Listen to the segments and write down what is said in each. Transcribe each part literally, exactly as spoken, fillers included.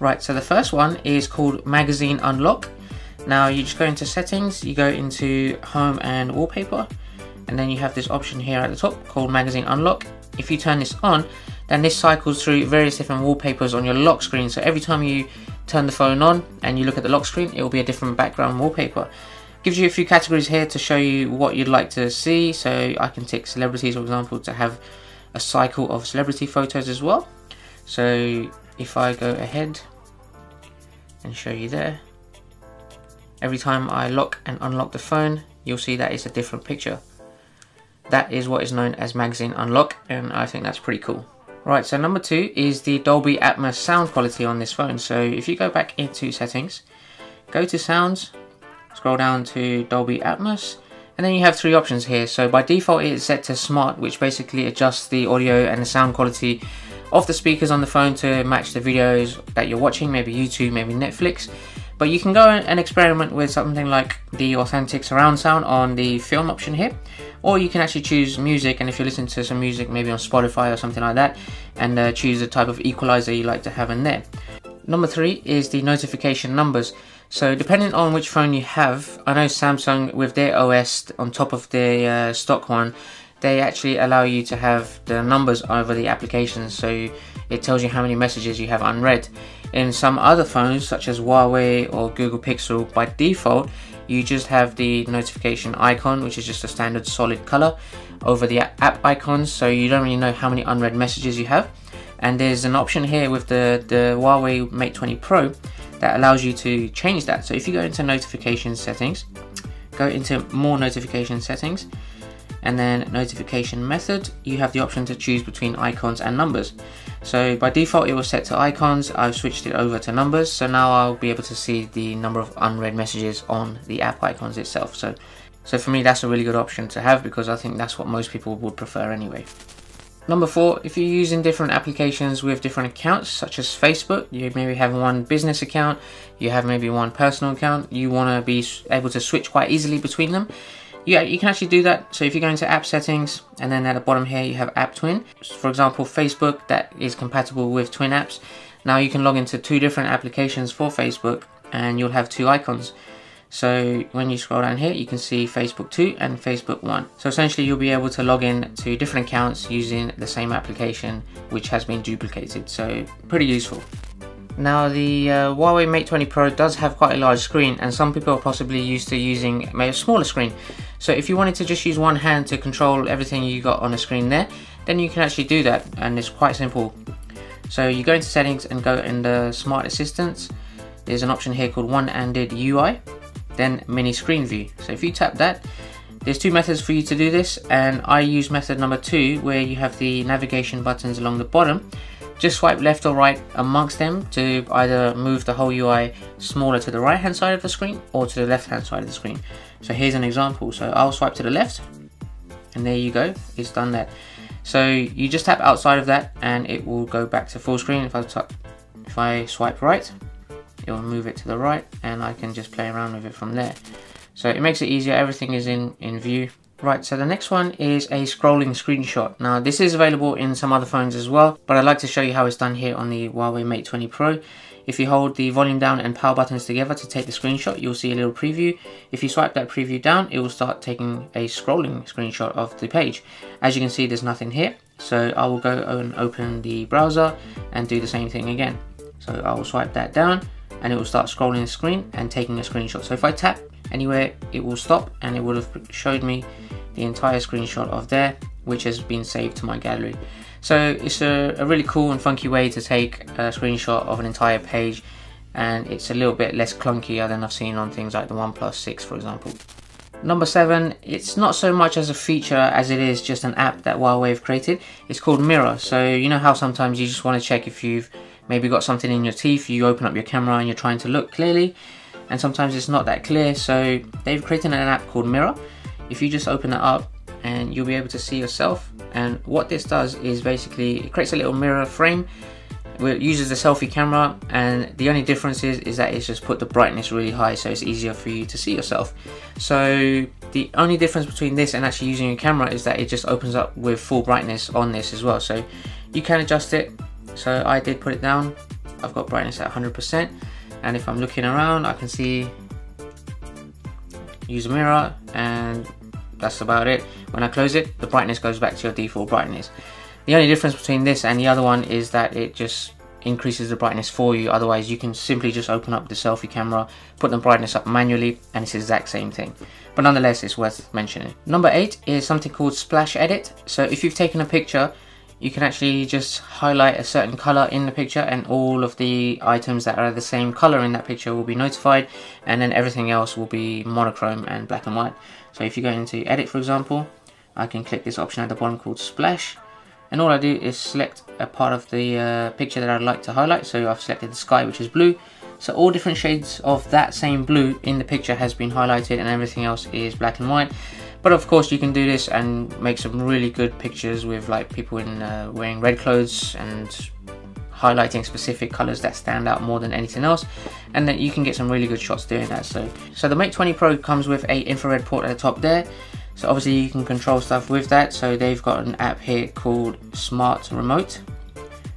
Right, so the first one is called Magazine Unlock. Now you just go into settings, you go into home and wallpaper, and then you have this option here at the top called Magazine Unlock. If you turn this on, then this cycles through various different wallpapers on your lock screen. So every time you turn the phone on and you look at the lock screen, it will be a different background wallpaper. Gives you a few categories here to show you what you'd like to see. So I can tick celebrities, for example, to have a cycle of celebrity photos as well. So if I go ahead and show you there, every time I lock and unlock the phone, you'll see that it's a different picture. That is what is known as Magazine Unlock, and I think that's pretty cool. Right, so number two is the Dolby Atmos sound quality on this phone. So if you go back into settings, go to sounds, scroll down to Dolby Atmos, and then you have three options here. So by default it is set to smart, which basically adjusts the audio and the sound quality of the speakers on the phone to match the videos that you're watching, maybe YouTube, maybe Netflix. But you can go and experiment with something like the authentic surround sound on the film option here, or you can actually choose music, and if you listen to some music maybe on Spotify or something like that, and uh, choose the type of equalizer you like to have in there. Number three is the notification numbers. So depending on which phone you have, I know Samsung with their O S on top of their uh, stock one, they actually allow you to have the numbers over the applications, so it tells you how many messages you have unread. In some other phones such as Huawei or Google Pixel, by default you just have the notification icon, which is just a standard solid color over the app icons, so you don't really know how many unread messages you have. And there's an option here with the, the Huawei Mate twenty Pro that allows you to change that. So if you go into notification settings, go into more notification settings, and then notification method, you have the option to choose between icons and numbers. So by default it was set to icons, I've switched it over to numbers, so now I'll be able to see the number of unread messages on the app icons itself. So, so for me that's a really good option to have, because I think that's what most people would prefer anyway. Number four, if you're using different applications with different accounts, such as Facebook, you maybe have one business account, you have maybe one personal account, you want to be able to switch quite easily between them. Yeah, you can actually do that. So if you go into app settings, and then at the bottom here you have app twin. For example, Facebook, that is compatible with twin apps. Now you can log into two different applications for Facebook and you'll have two icons. So when you scroll down here, you can see Facebook two and Facebook one. So essentially you'll be able to log in to different accounts using the same application which has been duplicated. So pretty useful. Now the uh, Huawei Mate twenty Pro does have quite a large screen, and some people are possibly used to using maybe a smaller screen. So if you wanted to just use one hand to control everything you got on the screen there, then you can actually do that, and it's quite simple. So you go into settings and go in the smart assistants. There's an option here called one-handed U I, then mini screen view. So if you tap that, there's two methods for you to do this, and I use method number two, where you have the navigation buttons along the bottom. Just swipe left or right amongst them to either move the whole U I smaller to the right hand side of the screen or to the left hand side of the screen. So here's an example. So I'll swipe to the left, and there you go, it's done that. So you just tap outside of that and it will go back to full screen. If I, tap, if I swipe right, it will move it to the right, and I can just play around with it from there. So it makes it easier, everything is in, in view. Right, so the next one is a scrolling screenshot. Now this is available in some other phones as well, but I'd like to show you how it's done here on the Huawei Mate twenty Pro. If you hold the volume down and power buttons together to take the screenshot, you'll see a little preview. If you swipe that preview down, it will start taking a scrolling screenshot of the page. As you can see, there's nothing here. So I will go and open the browser and do the same thing again. So I will swipe that down and it will start scrolling the screen and taking a screenshot. So if I tap anywhere, it will stop and it would have showed me the entire screenshot of there, which has been saved to my gallery. So it's a, a really cool and funky way to take a screenshot of an entire page, and it's a little bit less clunkier than I've seen on things like the OnePlus six, for example. Number seven, it's not so much as a feature as it is just an app that Huawei have created. It's called Mirror. So you know how sometimes you just want to check if you've maybe got something in your teeth, you open up your camera and you're trying to look clearly, and sometimes it's not that clear. So they've created an app called Mirror. If you just open it up, and you'll be able to see yourself. And what this does is basically it creates a little mirror frame where it uses the selfie camera, and the only difference is, is that it's just put the brightness really high, so it's easier for you to see yourself. So the only difference between this and actually using your camera is that it just opens up with full brightness on this as well, so you can adjust it. So I did put it down, I've got brightness at one hundred percent, and if I'm looking around I can see use a mirror, and that's about it. When I close it, the brightness goes back to your default brightness. The only difference between this and the other one is that it just increases the brightness for you. Otherwise you can simply just open up the selfie camera, put the brightness up manually, and it's the exact same thing. But nonetheless, it's worth mentioning. Number eight is something called splash edit. So if you've taken a picture, you can actually just highlight a certain color in the picture, and all of the items that are the same color in that picture will be notified, and then everything else will be monochrome and black and white. So if you go into edit, for example, I can click this option at the bottom called splash, and all I do is select a part of the uh, picture that I'd like to highlight. So I've selected the sky, which is blue, so all different shades of that same blue in the picture has been highlighted, and everything else is black and white. But of course you can do this and make some really good pictures with like people in uh, wearing red clothes and highlighting specific colors that stand out more than anything else, and that you can get some really good shots doing that. So so the Mate twenty Pro comes with a infrared port at the top there, so obviously you can control stuff with that. So they've got an app here called Smart Remote.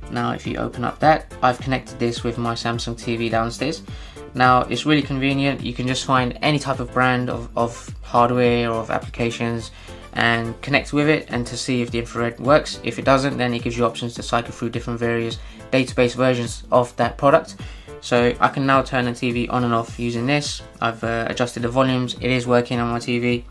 Now if you open up that, I've connected this with my Samsung T V downstairs. Now it's really convenient. You can just find any type of brand of, of hardware or of applications and connect with it, and to see if the infrared works. If it doesn't, then it gives you options to cycle through different various database versions of that product. So I can now turn the T V on and off using this. I've uh, adjusted the volumes. It is working on my T V,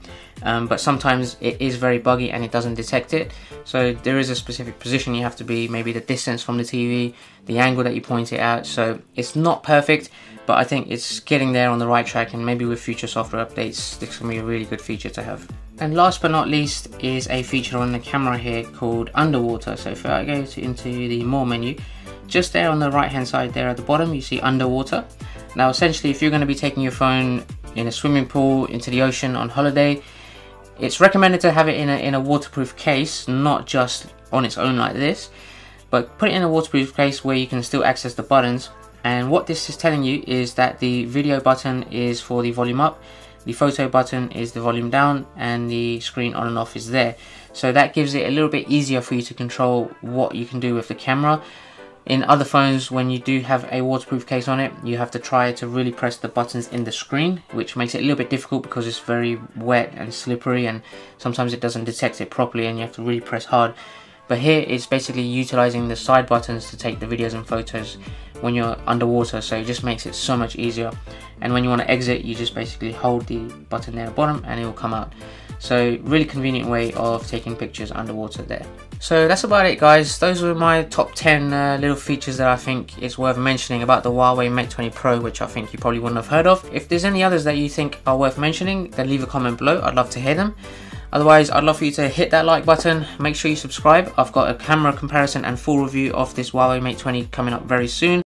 um, but sometimes it is very buggy and it doesn't detect it. So there is a specific position you have to be, maybe the distance from the T V, the angle that you point it at. So it's not perfect, but I think it's getting there on the right track, and maybe with future software updates this can be a really good feature to have. And last but not least is a feature on the camera here called underwater. So if I go to, into the more menu, just there on the right hand side there at the bottom, you see underwater. Now essentially if you're going to be taking your phone in a swimming pool, into the ocean, on holiday, it's recommended to have it in a, in a waterproof case, not just on its own like this, but put it in a waterproof case where you can still access the buttons. And what this is telling you is that the video button is for the volume up, the photo button is the volume down, and the screen on and off is there. So that gives it a little bit easier for you to control what you can do with the camera. In other phones, when you do have a waterproof case on it, you have to try to really press the buttons in the screen, which makes it a little bit difficult because it's very wet and slippery, and sometimes it doesn't detect it properly and you have to really press hard. But here it's basically utilizing the side buttons to take the videos and photos when you're underwater, so it just makes it so much easier. And when you want to exit, you just basically hold the button there at the bottom and it will come out. So really convenient way of taking pictures underwater there. So that's about it guys. Those were my top ten uh, little features that I think is worth mentioning about the Huawei Mate twenty Pro, which I think you probably wouldn't have heard of. If there's any others that you think are worth mentioning, then leave a comment below. I'd love to hear them. Otherwise, I'd love for you to hit that like button. Make sure you subscribe. I've got a camera comparison and full review of this Huawei Mate twenty coming up very soon.